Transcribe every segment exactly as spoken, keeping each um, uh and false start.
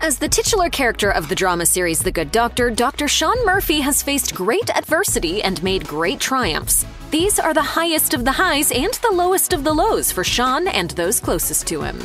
As the titular character of the drama series The Good Doctor, Doctor Shaun Murphy has faced great adversity and made great triumphs. These are the highest of the highs and the lowest of the lows for Shaun and those closest to him.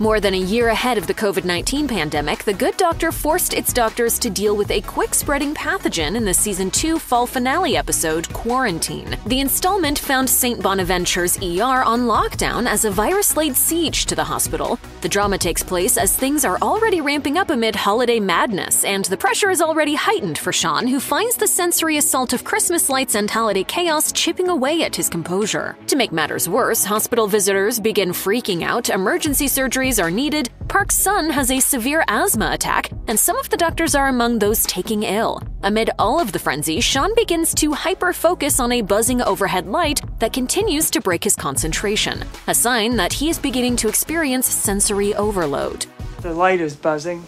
More than a year ahead of the COVID nineteen pandemic, The Good Doctor forced its doctors to deal with a quick-spreading pathogen in the Season two fall finale episode, Quarantine. The installment found Saint Bonaventure's E R on lockdown as a virus laid siege to the hospital. The drama takes place as things are already ramping up amid holiday madness, and the pressure is already heightened for Shaun, who finds the sensory assault of Christmas lights and holiday chaos chipping away at his composure. To make matters worse, hospital visitors begin freaking out, emergency surgery are needed, Park's son has a severe asthma attack, and some of the doctors are among those taking ill. Amid all of the frenzy, Shaun begins to hyper-focus on a buzzing overhead light that continues to break his concentration, a sign that he is beginning to experience sensory overload. The light is buzzing.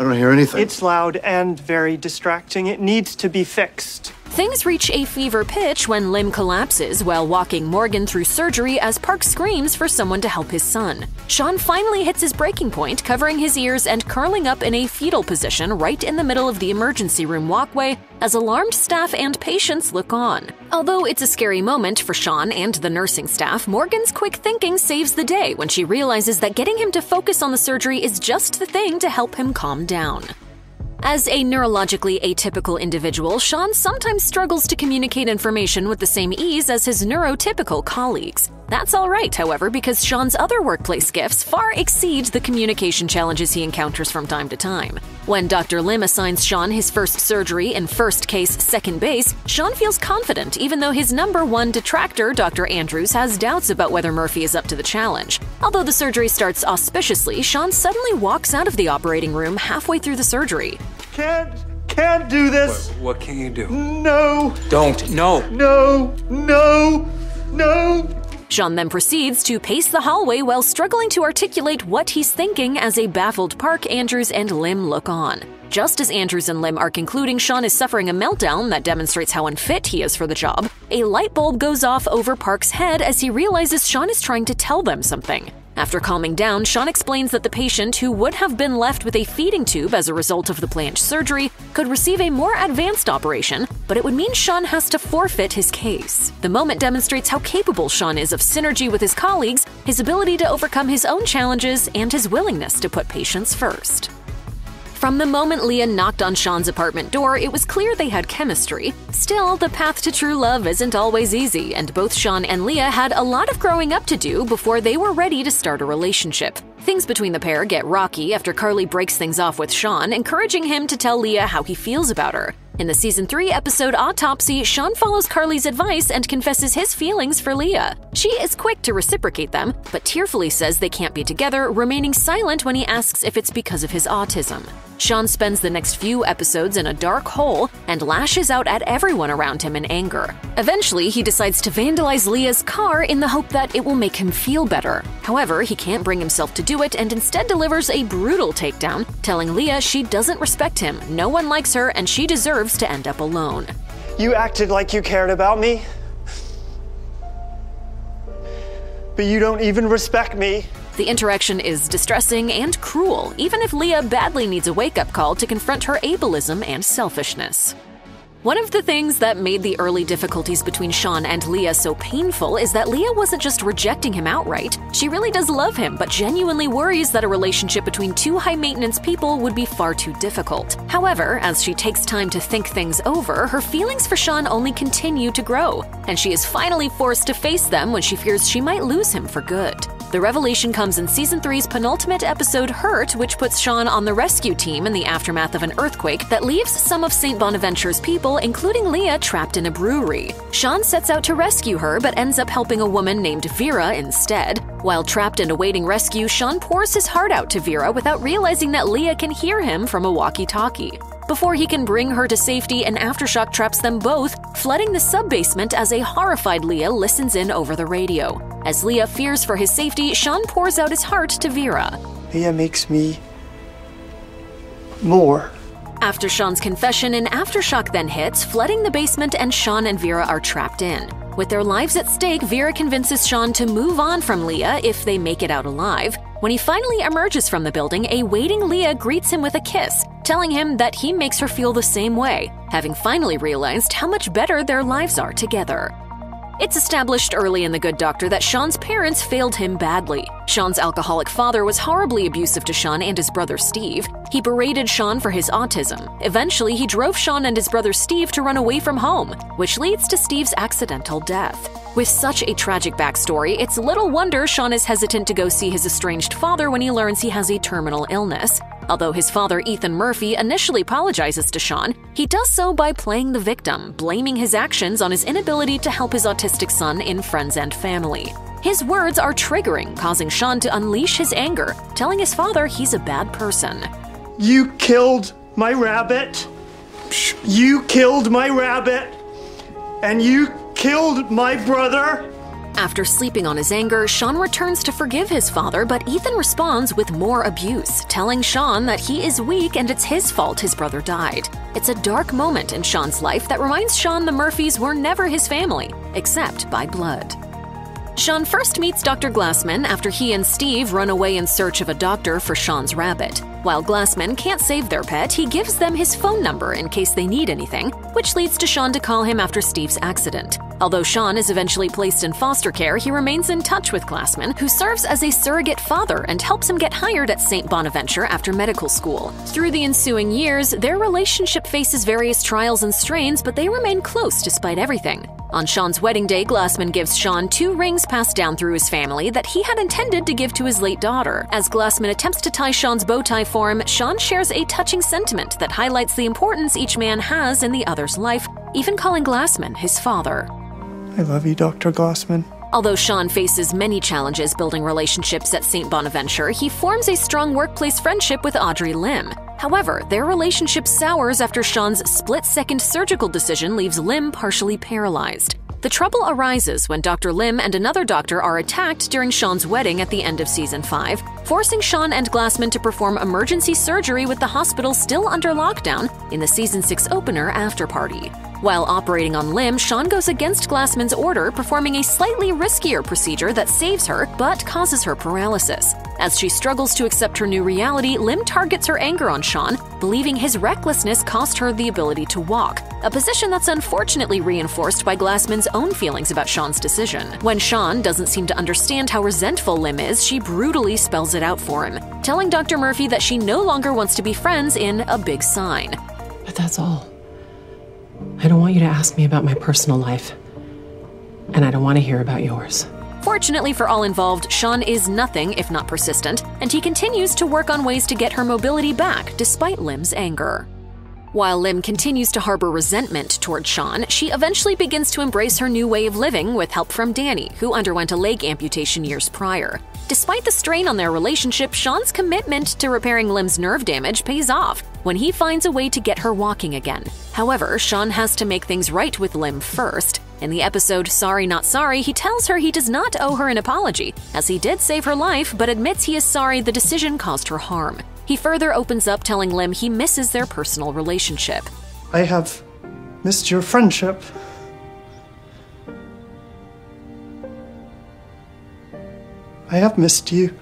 I don't hear anything. It's loud and very distracting. It needs to be fixed. Things reach a fever pitch when Lim collapses while walking Morgan through surgery as Park screams for someone to help his son. Shaun finally hits his breaking point, covering his ears and curling up in a fetal position right in the middle of the emergency room walkway as alarmed staff and patients look on. Although it's a scary moment for Shaun and the nursing staff, Morgan's quick thinking saves the day when she realizes that getting him to focus on the surgery is just the thing to help him calm down. As a neurologically atypical individual, Shaun sometimes struggles to communicate information with the same ease as his neurotypical colleagues. That's all right, however, because Shaun's other workplace gifts far exceed the communication challenges he encounters from time to time. When Doctor Lim assigns Shaun his first surgery in first case second base, Shaun feels confident even though his number one detractor, Doctor Andrews, has doubts about whether Murphy is up to the challenge. Although the surgery starts auspiciously, Shaun suddenly walks out of the operating room halfway through the surgery. Can't, can't do this. What, what can you do? No. Don't. No. No. No. No. Shaun then proceeds to pace the hallway while struggling to articulate what he's thinking as a baffled Park, Andrews, and Lim look on. Just as Andrews and Lim are concluding Shaun is suffering a meltdown that demonstrates how unfit he is for the job, a light bulb goes off over Park's head as he realizes Shaun is trying to tell them something. After calming down, Shaun explains that the patient, who would have been left with a feeding tube as a result of the planned surgery, could receive a more advanced operation, but it would mean Shaun has to forfeit his case. The moment demonstrates how capable Shaun is of synergy with his colleagues, his ability to overcome his own challenges, and his willingness to put patients first. From the moment Lea knocked on Shaun's apartment door, it was clear they had chemistry. Still, the path to true love isn't always easy, and both Shaun and Lea had a lot of growing up to do before they were ready to start a relationship. Things between the pair get rocky after Carly breaks things off with Shaun, encouraging him to tell Lea how he feels about her. In the Season three episode Autopsy, Shaun follows Carly's advice and confesses his feelings for Lea. She is quick to reciprocate them, but tearfully says they can't be together, remaining silent when he asks if it's because of his autism. Shaun spends the next few episodes in a dark hole and lashes out at everyone around him in anger. Eventually, he decides to vandalize Lea's car in the hope that it will make him feel better. However, he can't bring himself to do it and instead delivers a brutal takedown, telling Lea she doesn't respect him, no one likes her, and she deserves to end up alone. You acted like you cared about me, but you don't even respect me. The interaction is distressing and cruel, even if Lea badly needs a wake-up call to confront her ableism and selfishness. One of the things that made the early difficulties between Shaun and Lea so painful is that Lea wasn't just rejecting him outright. She really does love him, but genuinely worries that a relationship between two high-maintenance people would be far too difficult. However, as she takes time to think things over, her feelings for Shaun only continue to grow, and she is finally forced to face them when she fears she might lose him for good. The revelation comes in Season three's penultimate episode, Hurt, which puts Shaun on the rescue team in the aftermath of an earthquake that leaves some of Saint Bonaventure's people, including Lea, trapped in a brewery. Shaun sets out to rescue her but ends up helping a woman named Vera instead. While trapped and awaiting rescue, Shaun pours his heart out to Vera without realizing that Lea can hear him from a walkie-talkie. Before he can bring her to safety, an aftershock traps them both, flooding the sub-basement as a horrified Lea listens in over the radio. As Lea fears for his safety, Shaun pours out his heart to Vera. Lea makes me more. After Shaun's confession, an aftershock then hits, flooding the basement, and Shaun and Vera are trapped in. With their lives at stake, Vera convinces Shaun to move on from Lea if they make it out alive. When he finally emerges from the building, a waiting Lea greets him with a kiss, telling him that he makes her feel the same way, having finally realized how much better their lives are together. It's established early in The Good Doctor that Shaun's parents failed him badly. Shaun's alcoholic father was horribly abusive to Shaun and his brother Steve. He berated Shaun for his autism. Eventually, he drove Shaun and his brother Steve to run away from home, which leads to Steve's accidental death. With such a tragic backstory, it's little wonder Shaun is hesitant to go see his estranged father when he learns he has a terminal illness. Although his father, Ethan Murphy, initially apologizes to Shaun, he does so by playing the victim, blaming his actions on his inability to help his autistic son in friends and family. His words are triggering, causing Shaun to unleash his anger, telling his father he's a bad person. You killed my rabbit. You killed my rabbit. And you killed my brother. After sleeping on his anger, Shaun returns to forgive his father, but Ethan responds with more abuse, telling Shaun that he is weak and it's his fault his brother died. It's a dark moment in Shaun's life that reminds Shaun the Murphys were never his family, except by blood. Shaun first meets Doctor Glassman after he and Steve run away in search of a doctor for Shaun's rabbit. While Glassman can't save their pet, he gives them his phone number in case they need anything, which leads to Shaun to call him after Steve's accident. Although Shaun is eventually placed in foster care, he remains in touch with Glassman, who serves as a surrogate father and helps him get hired at Saint Bonaventure after medical school. Through the ensuing years, their relationship faces various trials and strains, but they remain close despite everything. On Shaun's wedding day, Glassman gives Shaun two rings passed down through his family that he had intended to give to his late daughter. As Glassman attempts to tie Shaun's bow tie for him, Shaun shares a touching sentiment that highlights the importance each man has in the other's life, even calling Glassman his father. I love you, Doctor Glassman. Although Shaun faces many challenges building relationships at Saint Bonaventure, he forms a strong workplace friendship with Audrey Lim. However, their relationship sours after Shaun's split-second surgical decision leaves Lim partially paralyzed. The trouble arises when Doctor Lim and another doctor are attacked during Shaun's wedding at the end of Season five, forcing Shaun and Glassman to perform emergency surgery with the hospital still under lockdown in the Season six opener after-party. While operating on Lim, Shaun goes against Glassman's order, performing a slightly riskier procedure that saves her but causes her paralysis. As she struggles to accept her new reality, Lim targets her anger on Shaun, believing his recklessness cost her the ability to walk, a position that's unfortunately reinforced by Glassman's own feelings about Shaun's decision. When Shaun doesn't seem to understand how resentful Lim is, she brutally spells it out for him, telling Doctor Murphy that she no longer wants to be friends in a big sign. But that's all. I don't want you to ask me about my personal life, and I don't want to hear about yours. Fortunately for all involved, Shaun is nothing if not persistent, and he continues to work on ways to get her mobility back despite Lim's anger. While Lim continues to harbor resentment toward Shaun, she eventually begins to embrace her new way of living with help from Danny, who underwent a leg amputation years prior. Despite the strain on their relationship, Shaun's commitment to repairing Lim's nerve damage pays off when he finds a way to get her walking again. However, Shaun has to make things right with Lim first. In the episode Sorry Not Sorry, he tells her he does not owe her an apology, as he did save her life, but admits he is sorry the decision caused her harm. He further opens up, telling Lim he misses their personal relationship. I have missed your friendship. I have missed you.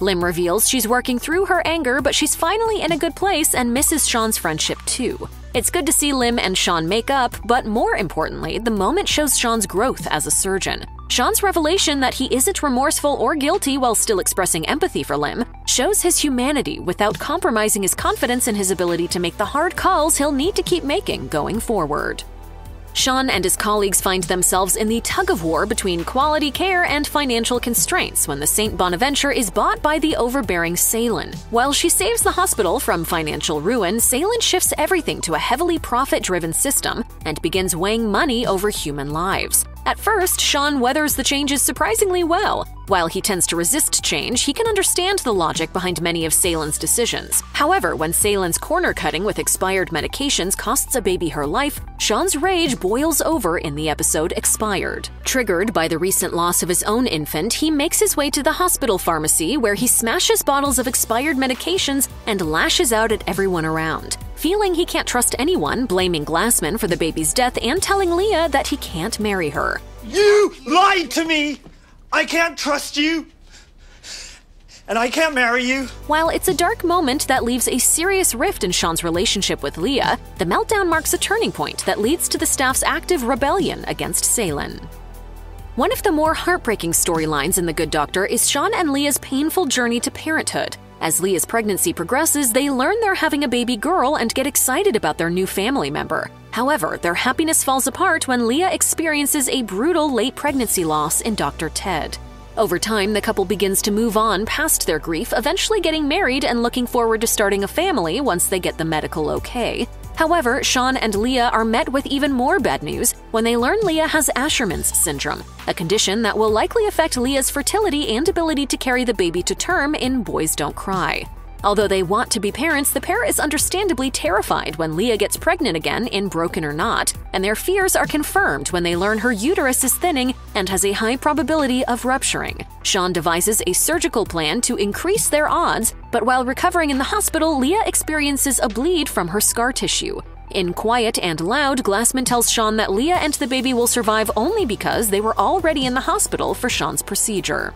Lim reveals she's working through her anger, but she's finally in a good place and misses Shaun's friendship too. It's good to see Lim and Shaun make up, but more importantly, the moment shows Shaun's growth as a surgeon. Shaun's revelation that he isn't remorseful or guilty while still expressing empathy for Lim shows his humanity without compromising his confidence in his ability to make the hard calls he'll need to keep making going forward. Shaun and his colleagues find themselves in the tug-of-war between quality care and financial constraints when the Saint Bonaventure is bought by the overbearing Salen. While she saves the hospital from financial ruin, Salen shifts everything to a heavily profit-driven system and begins weighing money over human lives. At first, Shaun weathers the changes surprisingly well. While he tends to resist change, he can understand the logic behind many of Salen's decisions. However, when Salen's corner-cutting with expired medications costs a baby her life, Shaun's rage boils over in the episode Expired. Triggered by the recent loss of his own infant, he makes his way to the hospital pharmacy, where he smashes bottles of expired medications and lashes out at everyone around. Feeling he can't trust anyone, blaming Glassman for the baby's death and telling Lea that he can't marry her. You lied to me! I can't trust you! and I can't marry you. While it's a dark moment that leaves a serious rift in Shaun's relationship with Lea, the meltdown marks a turning point that leads to the staff's active rebellion against Salen. One of the more heartbreaking storylines in The Good Doctor is Shaun and Lea's painful journey to parenthood. As Lea's pregnancy progresses, they learn they're having a baby girl and get excited about their new family member. However, their happiness falls apart when Lea experiences a brutal late pregnancy loss in Doctor Ted. Over time, the couple begins to move on past their grief, eventually getting married and looking forward to starting a family once they get the medical okay. However, Shaun and Lea are met with even more bad news when they learn Lea has Asherman's syndrome, a condition that will likely affect Lea's fertility and ability to carry the baby to term in Boys Don't Cry. Although they want to be parents, the pair is understandably terrified when Lea gets pregnant again in Broken or Not, and their fears are confirmed when they learn her uterus is thinning and has a high probability of rupturing. Shaun devises a surgical plan to increase their odds, but while recovering in the hospital, Lea experiences a bleed from her scar tissue. In Quiet and Loud, Glassman tells Shaun that Lea and the baby will survive only because they were already in the hospital for Shaun's procedure.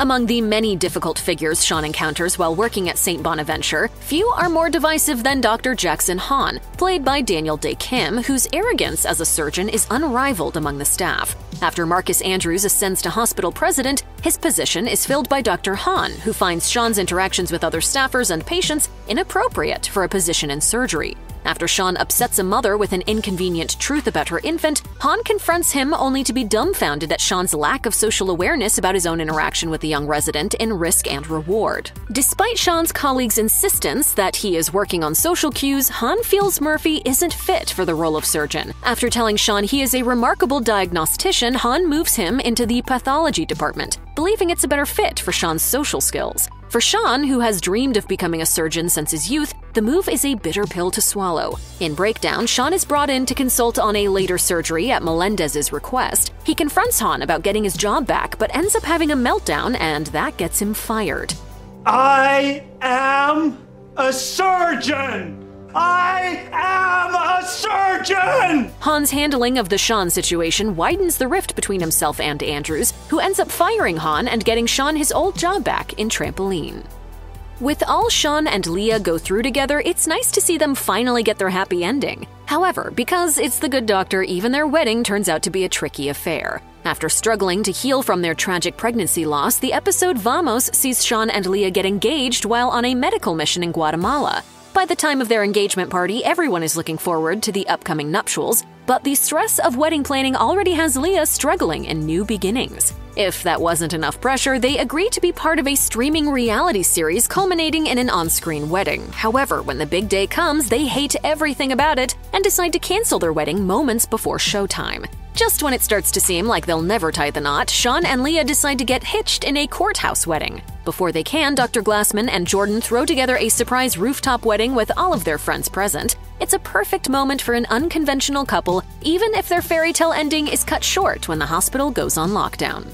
Among the many difficult figures Shaun encounters while working at Saint Bonaventure, few are more divisive than Doctor Jackson Han, played by Daniel Dae Kim, whose arrogance as a surgeon is unrivaled among the staff. After Marcus Andrews ascends to hospital president, his position is filled by Doctor Han, who finds Shaun's interactions with other staffers and patients inappropriate for a position in surgery. After Shaun upsets a mother with an inconvenient truth about her infant, Han confronts him only to be dumbfounded at Shaun's lack of social awareness about his own interaction with the young resident in Risk and Reward. Despite Shaun's colleagues' insistence that he is working on social cues, Han feels Murphy isn't fit for the role of surgeon. After telling Shaun he is a remarkable diagnostician, Han moves him into the pathology department, believing it's a better fit for Shaun's social skills. For Shaun, who has dreamed of becoming a surgeon since his youth, the move is a bitter pill to swallow. In Breakdown, Shaun is brought in to consult on a later surgery at Melendez's request. He confronts Han about getting his job back, but ends up having a meltdown, and that gets him fired. I am a surgeon! I am a surgeon! Han's handling of the Shaun situation widens the rift between himself and Andrews, who ends up firing Han and getting Shaun his old job back in Trampoline. With all Shaun and Lea go through together, it's nice to see them finally get their happy ending. However, because it's The Good Doctor, even their wedding turns out to be a tricky affair. After struggling to heal from their tragic pregnancy loss, the episode Vamos sees Shaun and Lea get engaged while on a medical mission in Guatemala. By the time of their engagement party, everyone is looking forward to the upcoming nuptials, but the stress of wedding planning already has Lea struggling in new beginnings. If that wasn't enough pressure, they agree to be part of a streaming reality series culminating in an on-screen wedding. However, when the big day comes, they hate everything about it and decide to cancel their wedding moments before showtime. Just when it starts to seem like they'll never tie the knot, Shaun and Lea decide to get hitched in a courthouse wedding. Before they can, Doctor Glassman and Jordan throw together a surprise rooftop wedding with all of their friends present. It's a perfect moment for an unconventional couple, even if their fairy tale ending is cut short when the hospital goes on lockdown.